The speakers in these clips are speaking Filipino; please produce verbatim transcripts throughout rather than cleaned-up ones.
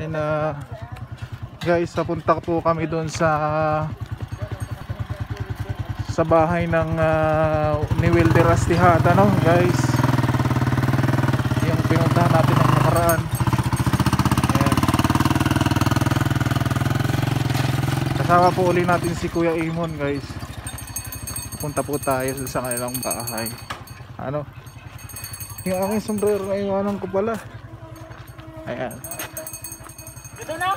And uh, guys, napunta po kami doon sa sa bahay ng uh, ni Welder Astejada, no guys, yung pinuntahan natin ng nakaraan. Ayan. Kasama po uli natin si Kuya Imon, guys. Punta po tayo sa kanilang bahay. Ano, yung aking sombrero na iwanan ko pala. Ayan, ito na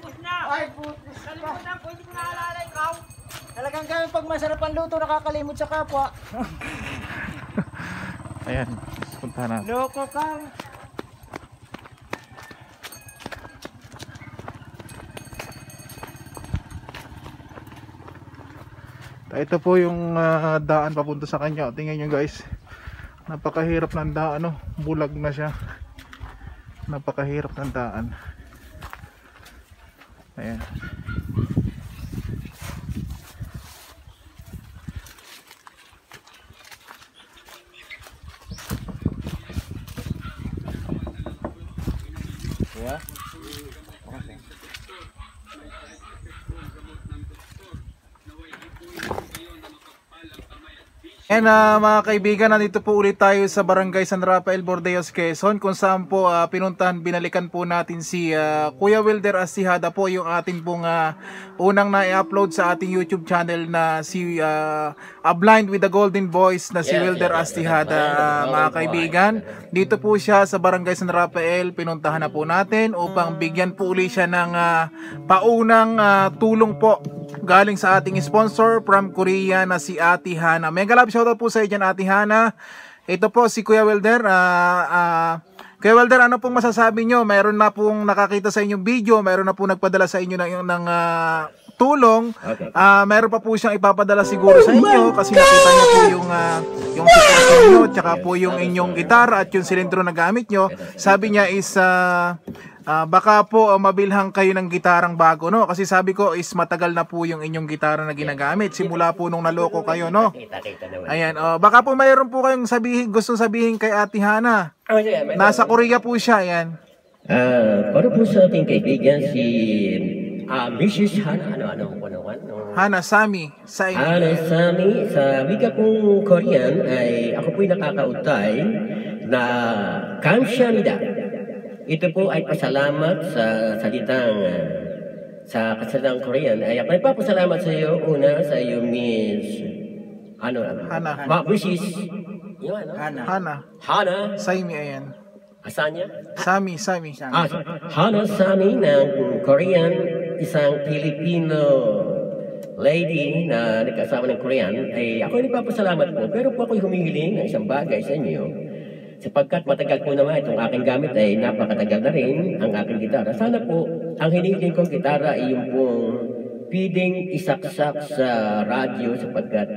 putis na. Ay putis na, kalimutan ko, hindi ko naalala ikaw. Talagang kami pag masarap ang luto, nakakalimot sa kapwa. Ayan, punta na. Loko ka. Ito po yung uh, daan papunta sa kanya. Tingnan nyo guys, napakahirap ng daan, no? Bulag na siya. Napakahirap ng daan. Ayan. Yeah. Okay. And uh, mga kaibigan, nandito po ulit tayo sa Barangay San Rafael Bordeos Quezon, kung saan po uh, pinuntahan, binalikan po natin si uh, Kuya Welder Astejada po, yung ating pong uh, unang na-upload sa ating YouTube channel na si uh, A Blind with the Golden Voice na si yeah, Welder yeah, Astejada. Uh, mga kaibigan, dito po siya sa Barangay San Rafael, pinuntahan na po natin upang bigyan po ulit siya ng uh, paunang uh, tulong po galing sa ating sponsor from Korea na si Ate Hannah. Mega love shoutout po sa iyo dyan, Ate Hannah. Ito po si Kuya Welder. Uh, uh, Kuya Welder, ano pong masasabi nyo? Mayroon na pong nakakita sa inyong video, mayroon na pong nagpadala sa inyo ng, ng uh, tulong. Uh, mayroon pa po siyang ipapadala siguro sa inyo kasi nakita niya po yung uh, yung sitwasyon nyo, tsaka po yung inyong gitara at yung silindro na gamit nyo. Sabi niya is uh, Uh, baka po uh, mabilhan kayo ng gitarang bago, no? Kasi sabi ko is matagal na po yung inyong gitara na ginagamit simula po nung naloko kayo, no? Ayan, uh, baka po mayroon po kayong sabihin, gustong sabihin kay Ate Hannah. Nasa Korea po siya, ayan. Uh, para po sa ating kaibigan si uh, Missus Hana, ano, ano, ano, ano? Hana Saimi. Sa Hana Saimi, sa wika pong Korean ay ako po'y nakakautay na Kamshanida. Ito po ay pasalamat sa salitang, sa kasalitang Korean. Ay, ako ay papasalamat sa iyo, una, sa iyo, Miss ano, Hana. Ma, Missus Hana. Hana. Hana. Saimi, ayan. Asan niya? Sami, Sami. Ah, Hana Sami ng Korean, isang Filipino lady na nagkasama ng Korean. Ay, ako ay papasalamat po, pero po ako'y humihiling ng isang bagay sa inyo. Sapagkat matagal po naman itong aking gamit ay napakatagal na rin ang aking gitara. Sana po, ang hinihiling kong gitara ay yung pong pwedeng isaksak sa radyo, sapagkat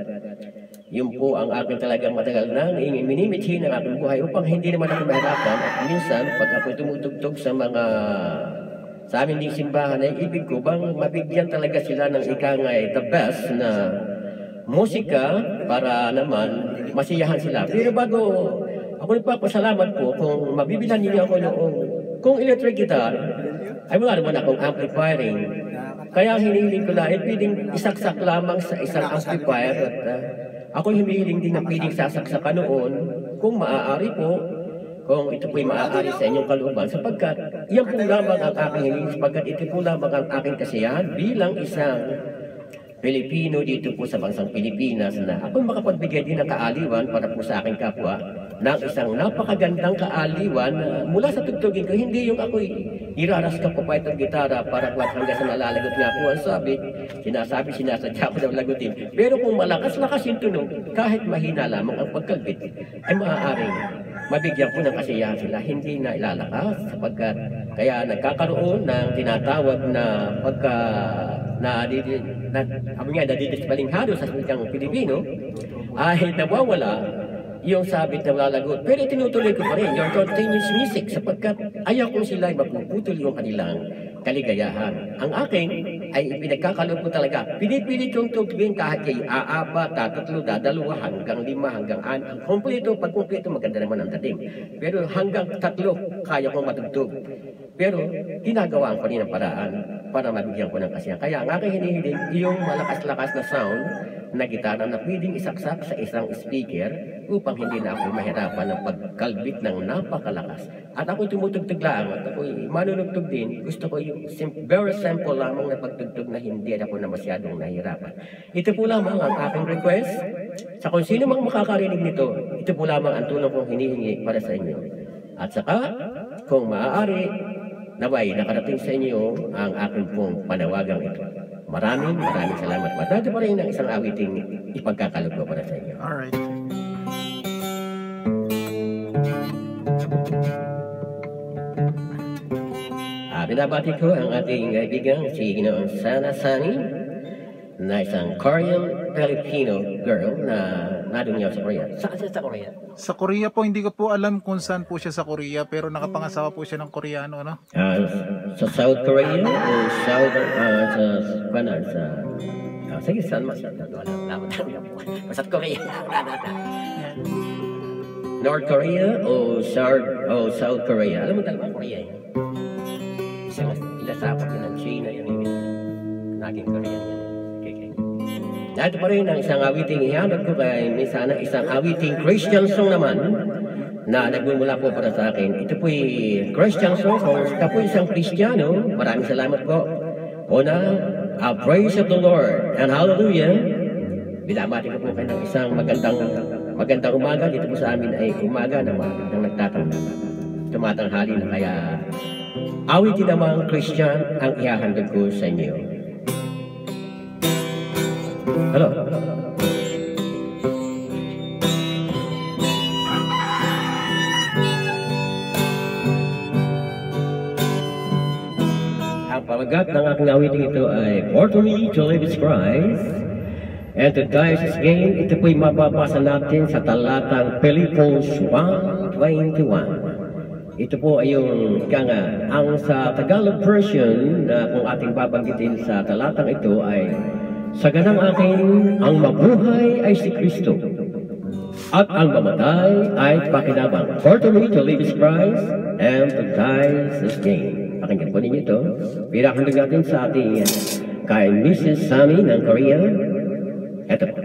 yun po ang aking talagang matagal na minimithi ng aking buhay upang hindi naman ako mahirapan. At minsan, pag ako tumutugtog sa mga sa amin ding simbahan ay ibig ko bang mabigyan talaga sila ng ikangay the best na musika para naman masiyahan sila. Pero bago ako nagpapasalamat po kung mabibilhan niyo ako noong kung electric guitar ay wala naman akong amplifying. Kaya hinihiling ko na ay pwedeng isaksak lamang sa isang amplifier. At uh, ako hinihiling din na pwedeng sasaksakan noon kung maaari po, kung ito po'y maaari sa inyong kalooban. Sapagkat iyan po lamang ang aking hinihiling, sapagkat ito po lamang ang aking kasiyahan bilang isang Pilipino dito po sa bansang Pilipinas na ako makapagbigay din ng kaaliwan para po sa aking kapwa ng isang napakagandang kaaliwan uh, mula sa tugtugin ko. Hindi yung ako'y iraras ka po pa itong gitara para po at hanggang sa nalalagot nga po ang sabi, sinasabi, sinasadya ko daw lagutin. Pero kung malakas-lakas yung tunog, kahit mahina lamang ang pagkalbit, ay maaaring mabigyan po ng kasiyahan sila, hindi na ilalakas, sapagkat kaya nagkakaroon ng tinatawag na pagka na nadidispalinghado sa salitang Pilipino ay nawawala yung sabit na lalagot. Pero tinutuloy ko pa rin yung continuous music, sapagkat ayaw ko sila ay mapuputol yung kanilang kaligayahan. Ang aking ay pinagkakaloob ko talaga. Pinipilit yung tugtugin kahit ay aapa, tatatlo, dadalawa, hanggang lima, hanggang anim. Kompleto, pag kompleto, maganda naman ang dating. Pero hanggang tatlo, kaya kong matugtog. Pero ginagawa ko rin ang paraan para mabigyan ko ng kasiyahan. Kaya ang aking hinihiling, yung malakas-lakas na sound na gitara na pwedeng isaksak sa isang speaker upang hindi na ako mahirapan ng pagkalbit ng napakalakas. At ako'y tumutugtog lang at ako'y manunugtog din. Gusto ko yung simple, very simple lamang na pagtugtog na hindi ako na masyadong nahirapan. Ito po lamang ang aking request. Sa kung sino mang makakarinig nito, ito po lamang ang tulong kong hinihingi para sa inyo. At saka, kung maaari, naway nakarating sa inyo ang aking pong panawagang ito. Maraming maraming salamat. Matati pa rin ang isang awiting ipagkakalog ko para sa inyo. Alright. Ah, binabati ko ang ating kaibigan, si Hana Sonny Sami, na isang Korean-Filipino girl na nadun niya sa Korea. Saan siya sa Korea? Sa Korea po, hindi ko po alam kung saan po siya sa Korea, pero nakapangasawa po siya ng Koreano, ano? Uh, sa South Korea o South, uh, sa, ano, sa, uh, sige, saan mas, ano, alam, alam, alam, South Korea, North Korea o South, o South Korea, alam mo talaga, Korea yun. Kasi mas ilasapat yun ng China, yun yun, naging Korea yun. At pa rin ang isang awiting ihanap ko kay Misana, isang awiting Christian song naman na nagmumula po para sa akin. Ito po'y Christian song, kung ito po isang Kristiyano, maraming salamat po. Una, a praise of the Lord and hallelujah. Binabati ko po kayo ng isang magandang, magandang umaga. Dito po sa amin ay umaga na magandang nagtatanghal. Tumatanghali na kaya awitin namang Christian ang ihahandog ko sa inyo. Hello. Ang pamagat ng aking awiting ito ay "For to me to live is Christ and to die is gain." Ito po'y mababasa natin sa talatang Philippians one twenty-one. Ito po ay yung ika nga, ang sa Tagalog version na kung ating babanggitin sa talatang ito ay "Sa ganang akin, ang mabuhay ay si Kristo, at ang mamatay ay pakinabang. For to me to live is Christ, and to die is gain." Pakinggan po ninyo ito. Pinakandag natin sa ating kay Missus Sami ng Korea. Ito po.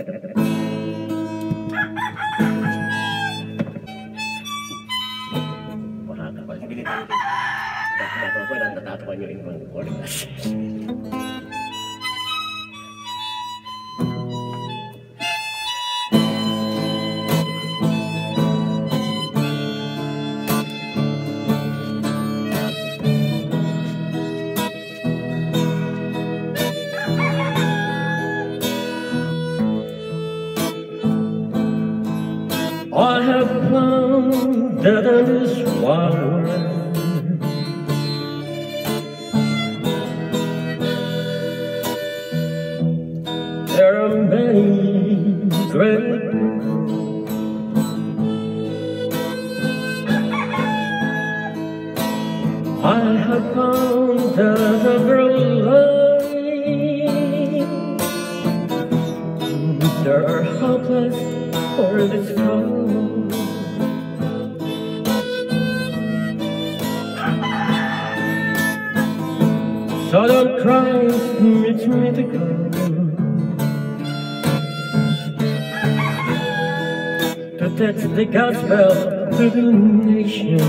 The gospel to the nation.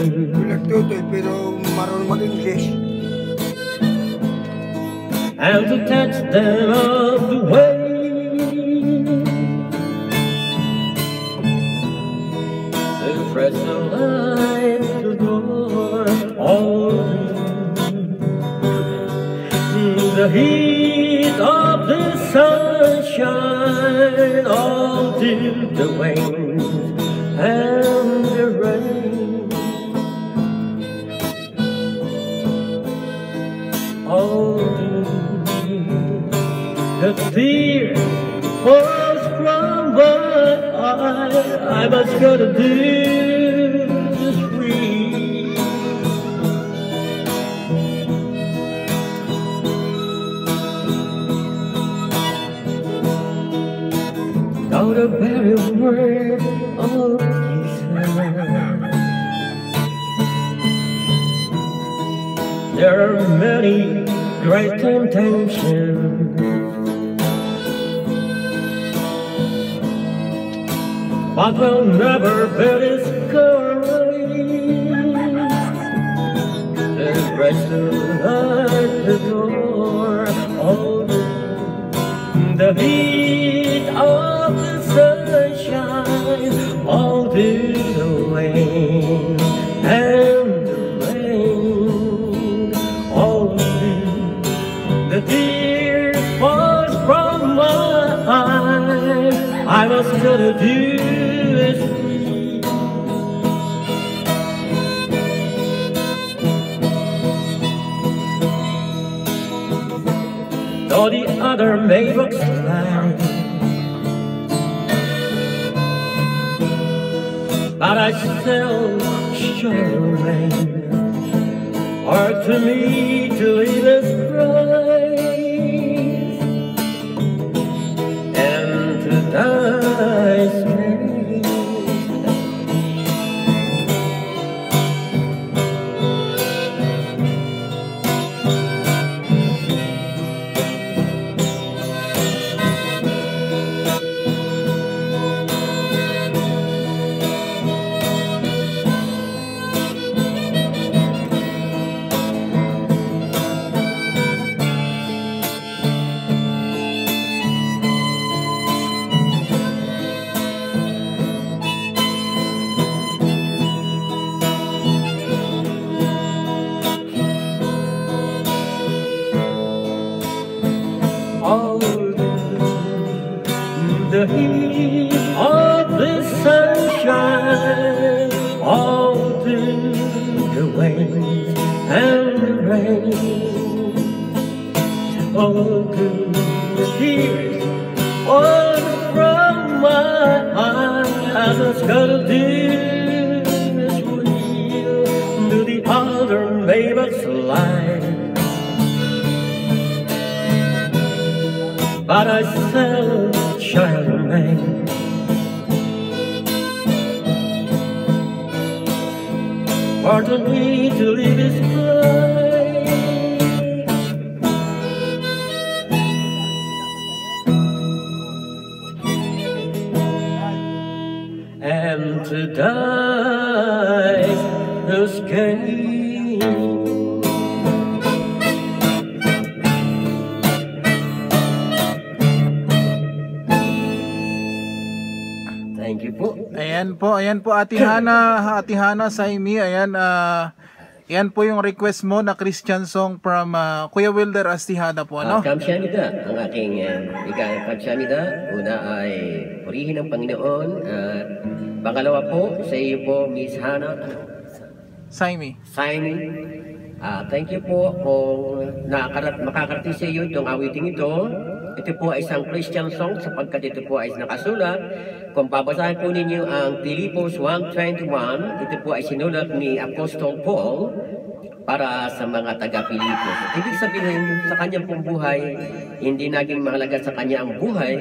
Nagtutoy pero marunong mag-English. And to touch them of the way. To press the light to door all the heat of the sunshine all till the wings and the rain, all the fear falls from my eyes. I must go to do this week. Now the very word of Jesus There are many great temptations, but we'll never be discouraged. There's grace at the door. Oh, the heat of the sunshine, all through the rain and the rain, all through the tears fall from my eyes. I was gonna do this. Though the other may look blind, but I still shine the rain. Hard to me to leave this prize and to die po. Ayan po, Ate Hannah, Ate Hana Saimi. Ayan, uh, ayan po yung request mo na Christian song from uh, Kuya Welder Astejada po, ano? Uh, Kamsyamida, ang ating uh, ikang Kamsyamida. Una ay purihin ng Panginoon. At uh, pangalawa po, sa iyo po, Miss Hana Saimi. Saimi. Uh, thank you po kung makakarating sa iyo itong awiting ito. Ito po ay isang Christian song sapagkat ito po ay nakasulat. Kung babasahin po ninyo ang Filipos one twenty-one, ito po ay sinulat ni Apostol Paul para sa mga taga-Filipos. Ibig sabihin, sa kanyang pong buhay, hindi naging mahalaga sa kanya ang buhay.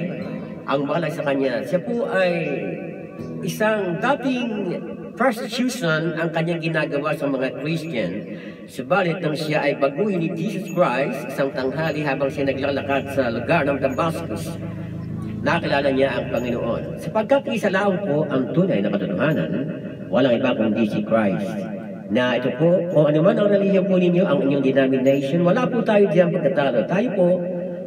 Ang mahalaga sa kanya, siya po ay isang dating persecution ang kanyang ginagawa sa mga Christian. Subalit nang siya ay baguhin ni Jesus Christ, isang tanghali habang siya naglalakad sa lugar ng Damascus, nakilala niya ang Panginoon. Sapagkat isa lang po ang tunay na katotohanan, walang iba kundi si Christ. Na ito po, kung anuman ang relihiyon po ninyo, ang inyong denomination, wala po tayo diyang pagkatalo. Tayo po,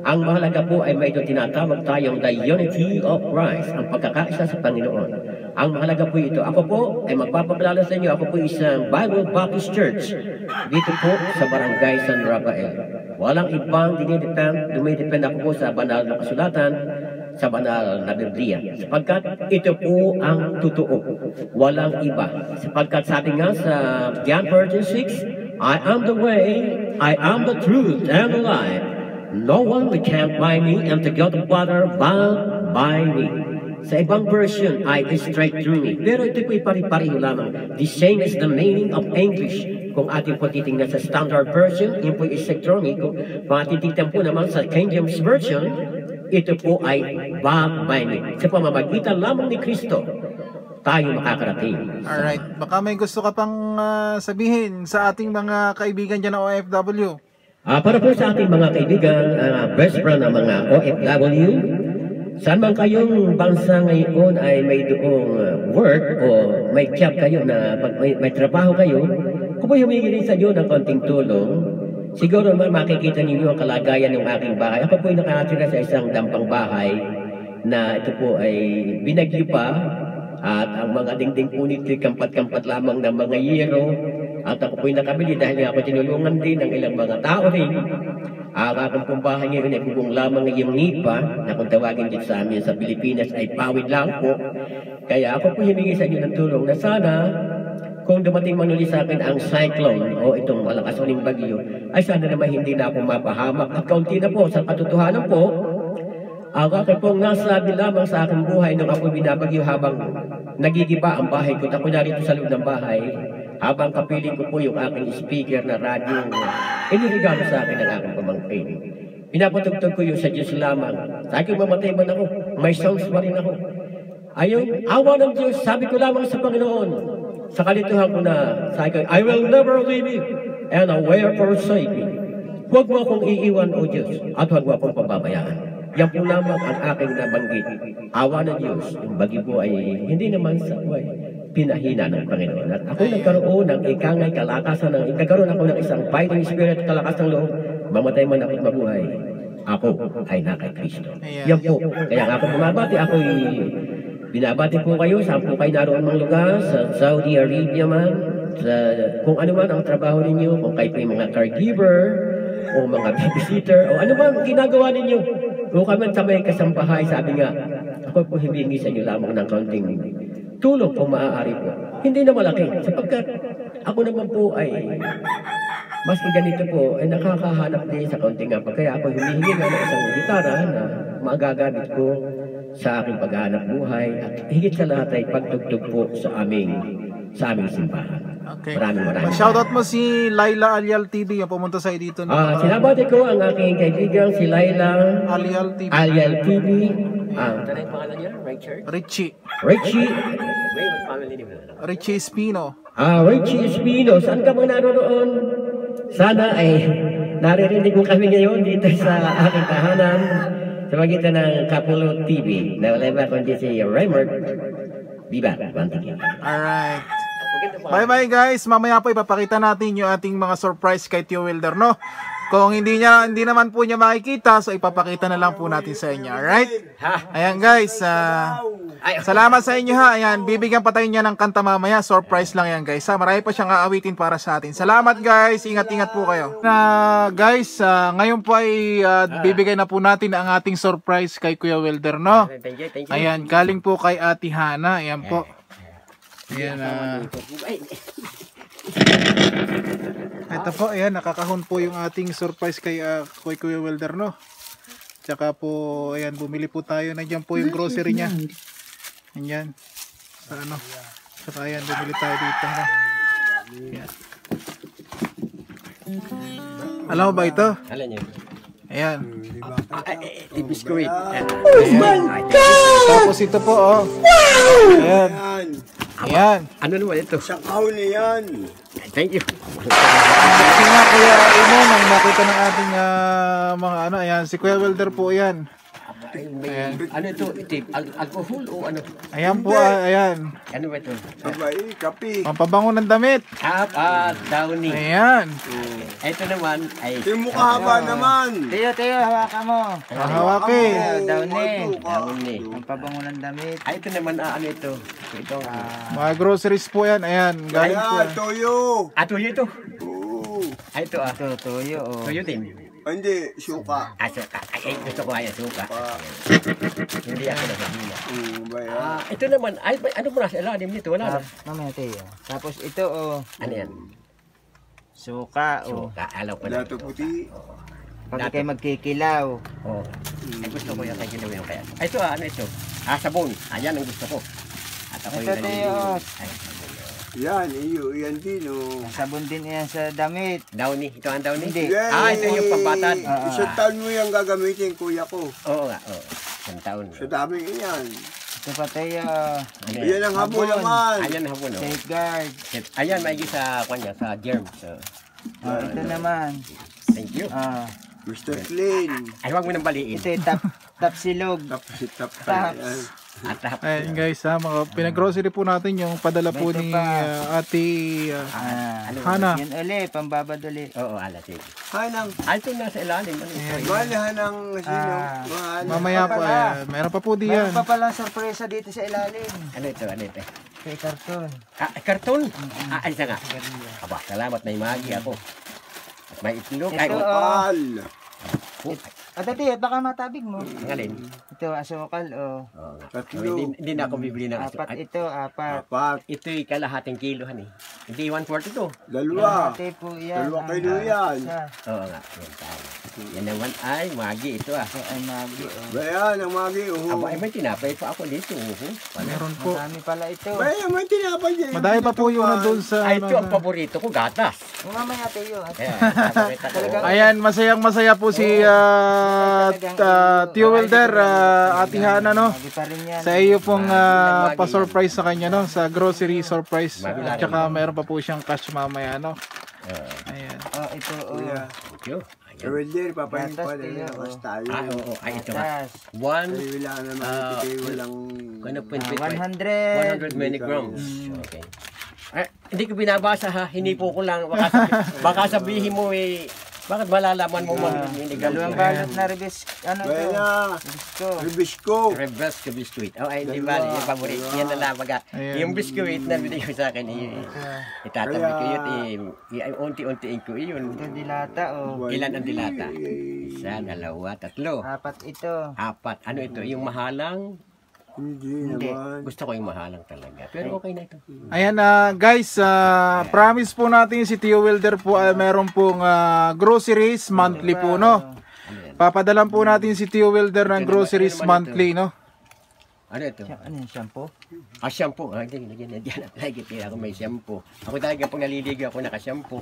ang mahalaga po ay may tinatawag tayong the unity of Christ, ang pagkakaisa sa Panginoon. Ang mahalaga po ito. Ako po ay magpapakilala sa inyo. Ako po isang Bible Baptist Church dito po sa Barangay San Rafael. Walang ibang dinidepend, dumidepend ako po sa banal na kasulatan, sa banal na Biblia. Sapagkat ito po ang totoo. Walang iba. Sapagkat sabi nga sa John fourteen six, I am the way, I am the truth, and the life. No one can by me and to God the Father but by me. Sa ibang version ay straight through me. Pero ito po'y pari-pariho lamang. The same is the meaning of English. Kung ating po titingnan sa standard version, yun po'y electronico. Patitingnan po naman sa King James version, ito po ay bag by me. Sa pamamagitan lamang ni Kristo, tayo makakarating. Alright, baka may gusto ka pang uh, sabihin sa ating mga kaibigan dyan na O F W. Uh, para po sa ating mga kaibigan, uh, best friend ng mga O F W, saan man kayong bansa ngayon ay may doong work o may job kayo na pag may, may trabaho kayo, kung humingi rin sa inyo ng konting tulong, siguro naman makikita ninyo ang kalagayan ng aking bahay. Ako po'y nakatira sa isang dampang bahay na ito po ay binagyo pa at ang mga dingding po nito kampat-kampat lamang ng mga yero at ako po'y nakabili dahil ako tinulungan din ng ilang mga tao rin. Ang aking pong bahay ngayon ay kung lamang ng iyong nipa na kung tawagin dito sa amin sa Pilipinas ay pawid lang po. Kaya ako po humingi sa inyo ng tulong na sana kung dumating man ulit sa akin ang cyclone o itong malakas uling bagyo, ay sana naman hindi na ako mapahamak. At kaunti na po, sa katotohanan po, ang akin pong nasabi lamang sa aking buhay nung ako binabagyo habang nagigiba ang bahay ko. Ako narito sa loob ng bahay, habang kapiling ko po yung aking speaker na radio, inirigalo sa akin ng aking pamangkin. Pinapatugtog ko yung sa Diyos lamang. Sa aking mamatay man ako, may songs pa rin ako. Ayong awa ng Diyos, sabi ko lamang sa Panginoon, sa kalituhan ko na sa akin, I will never leave you and I will forsake you. Huwag mo akong iiwan, O Diyos, at huwag mo akong pababayaan. Yan po lamang ang aking nabanggit. Awa ng Diyos, yung bagyo po ay hindi naman sa buhay pinahina ng Panginoon. At ako nagkaroon ng ikangay kalakasan, ng, nagkaroon ako ng isang fighting spirit, kalakasan ng loob, mamatay man ako't mabuhay, ako ay na kay Kristo. Yan po. Kaya ako bumabati, ako'y binabati po kayo sa po kayo naroon mga lugar, sa Saudi Arabia man, sa kung ano man ang trabaho ninyo, kung kayo po yung mga caregiver, o mga babysitter, o ano man ang ginagawa ninyo. Kung kami sa may kasambahay, sabi nga, ako po hibingi sa inyo lamang ng kaunting tulong kung maaari po. Hindi na malaki, sapagkat ako naman po ay mas ganito po, ay nakakahanap din sa kaunting nga. Kaya ako humihingi na ng isang gitara na magagamit ko sa aking pag-aanap buhay at higit sa lahat ay pagtugtog po sa aming sa aming simbahan. Okay. Maraming maraming. Shoutout mo si Laila Alyal T V yung pumunta sa'yo dito. Ah, uh, sinabati ko ang aking kaibigan si Laila Alyal T V. Alyal T V. Ang tanay pangalan niya, Richie. Richie. Richie Espino. Ah, Richie Espino. Saan ka bang naroon? Sana ay naririnig mo kami ngayon dito sa aking tahanan. Sa magitan ng Kapulo T V na wala ba kundi si Raymond B. Balbantigay. Alright. Bye-bye guys. Mamaya po ipapakita natin yung ating mga surprise kay Tio Wilder, no? Kung hindi niya hindi naman po niya makikita, so ipapakita na lang po natin sa inyo. Alright? Ayan guys. Uh, salamat sa inyo ha. Ayan. Bibigyan pa tayo niya ng kanta mamaya. Surprise lang yan guys. Ha? Marami pa siyang aawitin para sa atin. Salamat guys. Ingat-ingat po kayo. Uh, guys, uh, ngayon po ay uh, bibigay na po natin ang ating surprise kay Kuya Wilder, no? Ayan. Galing po kay Ate Hannah. Ayan po. Ayan. Uh, Ito po, ayan, nakakahon po yung ating surprise kay uh, Kuya Wilder, no? Tsaka po, ayan, bumili po tayo. Nandiyan po yung grocery niya. Ayan. Sa ano? Tsaka ayan, bumili tayo dito, no? Ayan. Alam mo ba ito? Alam niyo. Ayan. The biscuit. Oh my God! Tapos ito po, oh. Ayan. Ayan. Ano naman ito? Sa kahon yan. Thank you. Si nga Kuya Imon ang nakita ng ating uh, mga ano, ayan, si Kuya Wilder po yan. Ayan. Ano ito? Al alcohol o ano? Ayan po, uh, ayan. Ano ba ito? Abay, kape. Pampabango ng damit. Up, up, downy. Ayan. Ito naman ay... Yung mukha haba naman. Tiyo, tiyo, hawaka mo. Hawaki. Downy. Downy. Pampabango ng damit. Ay, ito naman, ano ito? Ito. Mga groceries po yan, ayan. Galing po. Ayan, toyo. Ah, toyo ito? Oo. Ay, ito ah. Ito, toyo. Toyo din. Hindi, suka. Ah, suka. Ay, gusto ko kaya suka. Hindi ako nasabihan. Ah, ito naman. Ay, ano mo na? Alalim nito. Wala na. Mamaya tayo. Tapos ito, oh. Ano yan? Suka, oh. Suka. Alaw ko na. Lato puti. Pag kayo magkikilaw. Oh. Ay, gusto ko yung kaya ginawa yung kaya. Ay, ito, ano ito? Ah, sabon. Ayan ang gusto ko. At ako yung nalilin. Ay, sabon. Yan, iyo, yan din o. Sabon din yan sa damit. Downy, ito ang downy? Hindi. Ah, ito yung pambatad. Isang taon mo yung gagamitin, kuya ko. Oo nga, oo. Isang taon. Sa daming iyan. Sapateya. Ayan ang habon naman. Ayan ang habon. Safeguard. Ayan, maigi sa kanya, sa germ. Ah, ito naman. Thank you. Ah. Mister Clean. Ay, huwag mo nang baliin. Ito, tap, tap silog. Tap, tap, tap. Ayan guys, ha, mga pinag-grocery po natin yung padala po ni uh, Ate uh, ah, Hana. Yan ulit, pambabad ulit. Oo, ala, sige. Hanang. Alto na sa ilalim. Mahal, Hanang. Mamaya po, eh, meron pa po diyan. Meron pa palang sorpresa dito sa ilalim. Ano ito, ano ito? Kay karton. Ah, karton? Mm-hmm. Ah, alisa nga. Aba, salamat, may magi ako. At may itlog. Ito, ay, opal. Oh. At ate, baka matabig mo. Ngaling. Ito, asukal, o. Oh. Tatlo. Hindi, hindi na ako bibili ng asukal. Apat ito, apat. Apat. Ito'y kalahating kilohan eh. Hindi, one forty-two. Dalawa. Ate po yan. Dalawa kilo yan. Oo nga. Yan naman ay magi ito ah. Ay magi. Bayan, ang magi. Aba, may tinapay pa ako dito. Meron po. Marami pala ito. Bayan, may tinapay dyan. Madaya pa po yung doon sa... Ay, ito ang paborito ko, gatas. Mamaya tayo. Ayan, masayang masaya po si... At uh, Tio Welder, uh, Ate Hannah, no? Sa iyo pong uh, pa-surprise sa kanya, no? Sa grocery surprise. At saka mayroon pa po siyang cash mamaya, no? Ayan. Oh, ito, oh. Thank you. Tio Welder, papayin pa rin. Tapos tayo. Ah, oo. Ay, ito. One. one hundred. one hundred milligrams. Okay. Ay, hindi ko binabasa, ha? Hinipo ko lang. Baka sabihin mo, eh. Bakit malalaman mo mo hindi galawang balot na ribis ano to? Ribisco. Ribisco biscuit. Oh, ay di ba yung paborito niya na labaga. Yung biscuit na binigay ko sa akin yun. Itatabi ko yun eh. Unti-untiin ko yun. Ito dilata o. Ilan ang dilata? Isa, dalawa, tatlo. Apat ito. Apat. Ano ito? Yung mahalang? Hindi. Gusto ko yung mahalang talaga. Pero okay na ito. Ayan, uh, guys, uh, Ayan. promise po natin si Tio Welder po uh, meron pong uh, groceries monthly po, no? Papadalan po natin si Tio Welder ng groceries monthly, no? Ano ito? Ano yung shampoo? Ah, shampoo. Ah, hindi, hindi, hindi. Kaya ako may shampoo. Ako talaga pag naliligo ako naka-shampoo.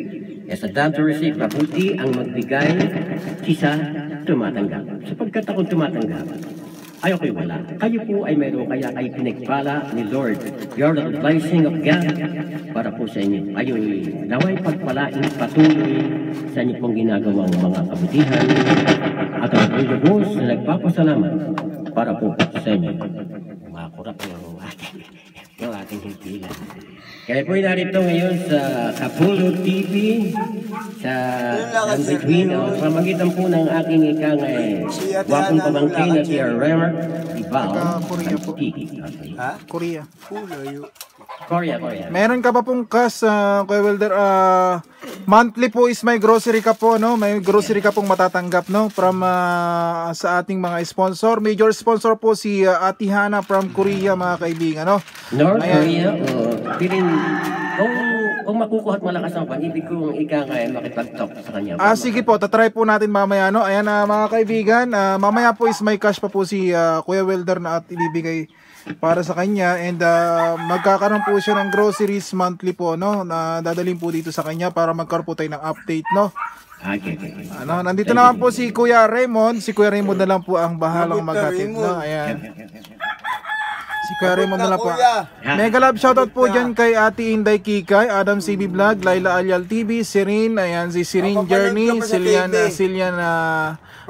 Yes, at dam to receive, mabuti ang magbigay kisa tumatanggap. Sapagkat akong tumatanggap, ay ako'y wala. Kayo po ay mayroon kaya ay pinagpala ni Lord. You're the blessing of God para po sa inyo. Ayo'y naway pagpalain patuloy sa inyo pong ginagawang mga kabutihan. At ang pagkakos na nagpapasalamat para po sa inyo. Makurap ng ating, ng ating himpilan. Kaya po narito ngayon sa Kapulo T V sa Between o pamagitan po ng aking ikang eh, wakong pamangkin na si Rimer B. Balbantigay. Korea. Korea, Korea. Meron ka pa pong kas, uh, Kuya Welder, uh, monthly po is may grocery ka po, no? May grocery ka pong matatanggap, no? From uh, sa ating mga sponsor. Major sponsor po si uh, Ate Hannah from Korea, mga kaibigan, no? North Ayan. Korea o piling kung, kung makukuha at malakas ang pag-ibig kong ika kaya makipag-talk sa kanya. Ah, sige po, tatry po natin mamaya, no? Ayan, uh, mga kaibigan, uh, mamaya po is may cash pa po si uh, Kuya Welder na at ibibigay para sa kanya. And uh, magkakaroon po siya ng groceries monthly po, no? Na dadalhin po dito sa kanya para magkaroon po tayo ng update, no? Okay, okay. Ano, nandito naman po si Kuya Raymond. Si Kuya Raymond na lang po ang bahalang maghatid, no? Ayan. Si Kuya Raymond na lang po. Mega Love shoutout po dyan kay Ate Inday Kikai, Adam C B Vlog, Laila Alyal T V, Serene, ayan si Serene Journey, Siliana, Siliana,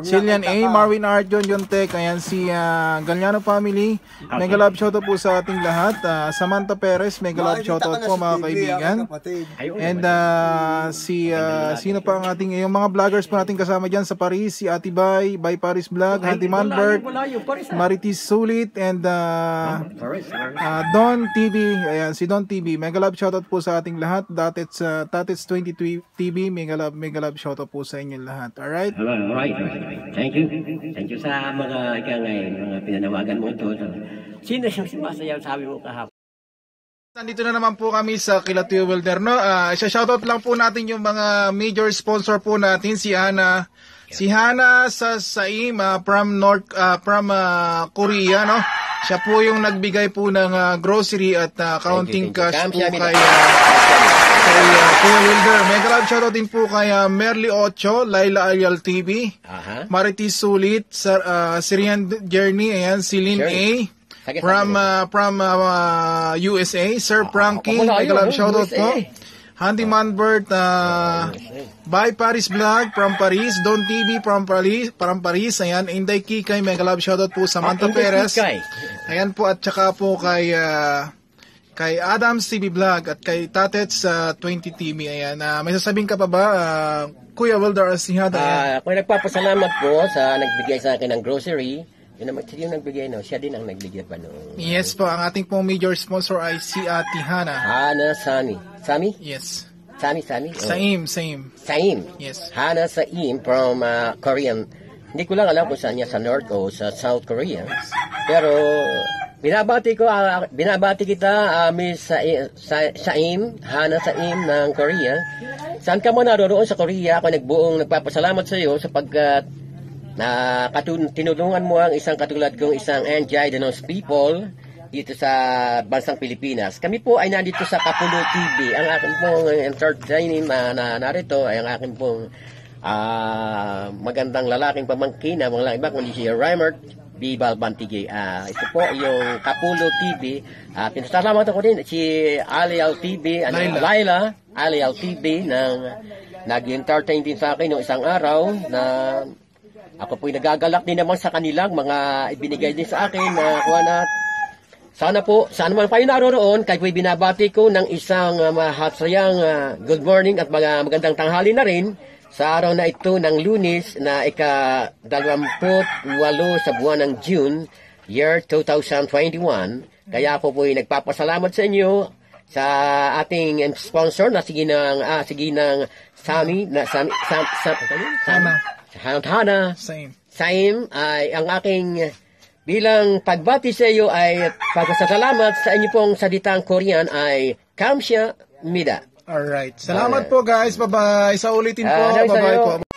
Silian A, Marvin Arjun Jontek, ayan si uh, Galliano Family. Okay. Mega Love shoutout po sa ating lahat. Uh, Samantha Perez, Mega Love shoutout po mga kaibigan. And uh, si uh, sino pa ang ating yung mga vloggers po natin kasama diyan sa Paris, si Ate Bay, Bay Paris Vlog, Andy Manbert, Marites Sulit, and uh, uh, Don T V. Ayan si Don T V. Mega Love shoutout po sa ating lahat. Tatet sa Tatet sa twenty T V. Mega Love, Mega Love shoutout po sa inyong lahat. All right? All right. Thank you. Thank you sa mga ikang ay mga pinanawagan mo ito. So, Sino yung sumasayaw, sabi mo kahapon? Nandito na naman po kami sa Kilatil Welder, no? Uh, shoutout lang po natin yung mga major sponsor po natin, si Hana. Si Hana Saimi uh, from North uh, from uh, Korea, no? Siya po yung nagbigay po ng uh, grocery at uh, counting cash po kay Kuya Wilder. Mega love shoutout din po kay uh, Merly Ocho, Laila Alyal T V, uh -huh. Marites Sulit, Sir, uh, Serene Journey, ayan, Celine sure. A. From uh, from uh, U S A, Sir Bronkin, mega love shoutout po. Andy Manbert, uh, Bay Paris Vlog from Paris, Don T V from Paris, from Paris, ayan, Inday Kikai, mega love shoutout po, Samantha Perez, ayan po, at saka po kay uh, kay Adams T V Vlog at kay Tatet sa twenty T V, ayan. Uh, may sasabihin ka pa ba, uh, Kuya Welder Astejada? Uh, ako nagpapasalamat po sa nagbigay sa akin ng grocery. Yun naman, siya yung nagbigay, no? Siya din ang nagbigay pa, no? Yes po, ang ating pong major sponsor ay si Ate Hannah. Hana Sami. Sami? Yes. Sami, Sami? Oh. Saim, Saim. Saim? Yes. Hana Saim from uh, Korean. Hindi ko lang alam kung saan niya, sa North o sa South Korea. Pero, binabati ko, uh, binabati kita, uh, Miss Saim, Saim, Hana Saim ng Korea. Saan ka mo naroon sa Korea? Ako nagbuong nagpapasalamat sa iyo sapagkat na tinulungan mo ang isang katulad kong isang undiagnosed people dito sa bansang Pilipinas. Kami po ay nandito sa Kapulo T V. Ang akin pong entertaining na, na narito ay ang akin pong uh, magandang lalaking pamangkin na mga iba kundi si Rimer B. Balbantigay. Uh, ito po yung Kapulo T V. Uh, pinasalamat ako din si Alyal T V, ano, Laila. Laila Alyal T V nang nag-entertain din sa akin noong isang araw na ako po'y nagagalak din naman sa kanilang mga ibinigay din sa akin na kuwanat. Sana po, sana man kayo naroroon, kayo po'y binabati ko ng isang uh, mahasayang uh, good morning at mga magandang tanghali na rin sa araw na ito ng Lunes na ika-dalawampu't walo sa buwan ng June, year two thousand twenty-one. Kaya po po'y nagpapasalamat sa inyo sa ating sponsor na sige ng, ah, sige ng Sami, na Sami, Sam, Sam, Sam, Sam, Sam. Hana Saim, ay ang aking bilang pagbati sa iyo ay pagpasalamat sa inyo pong salitang Korean ay kamsahamnida. Alright. Salamat uh, po guys. Bye-bye. Sa ulitin po. Uh, bye-bye po.